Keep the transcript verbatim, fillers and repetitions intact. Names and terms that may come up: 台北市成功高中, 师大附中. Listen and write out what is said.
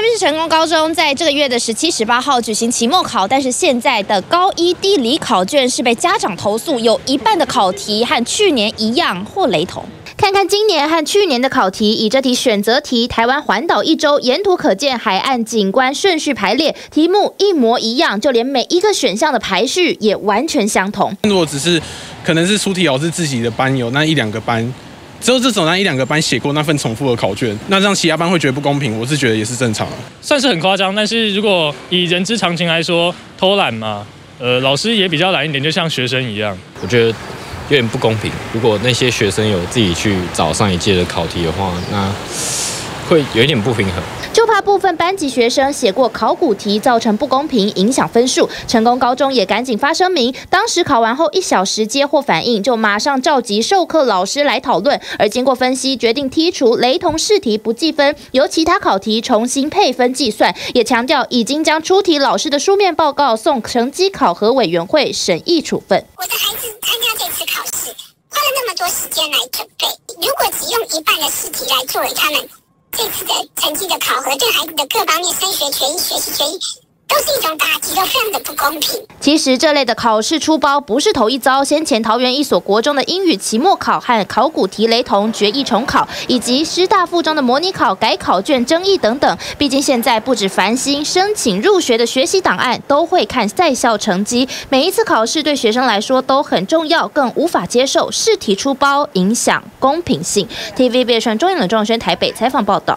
台北市成功高中在这个月的十七、十八号举行期末考，但是现在的高一地理考卷是被家长投诉，有一半的考题和去年一样或雷同。看看今年和去年的考题，以这题选择题“台湾环岛一周”，沿途可见海岸景观顺序排列，题目一模一样，就连每一个选项的排序也完全相同。如果只是可能是出题老师自己的班有那一两个班。 只有这种那一两个班写过那份重复的考卷，那让其他班会觉得不公平，我是觉得也是正常，算是很夸张。但是如果以人之常情来说，偷懒嘛，呃，老师也比较懒一点，就像学生一样，我觉得有点不公平。如果那些学生有自己去找上一届的考题的话，那会有一点不平衡。 就怕部分班级学生写过考古题，造成不公平，影响分数。成功高中也赶紧发声明，当时考完后一小时接获反应，就马上召集授课老师来讨论。而经过分析，决定剔除雷同试题不计分，由其他考题重新配分计算。也强调已经将出题老师的书面报告送成绩考核委员会审议处分。我的孩子参加这次考试，花了那么多时间来准备，如果只用一半的试题来作为他们。 这次的成绩的考核对孩子的各方面升学权益、学习权益都是一种打击，都非常的不公平。其实这类的考试出包不是头一遭，先前桃园一所国中的英语期末考和考古题雷同，决议重考，以及师大附中的模拟考改考卷争议等等。毕竟现在不止繁星申请入学的学习档案都会看在校成绩，每一次考试对学生来说都很重要，更无法接受试题出包影响公平性。T V B S 中央冷仲轩台北采访报道。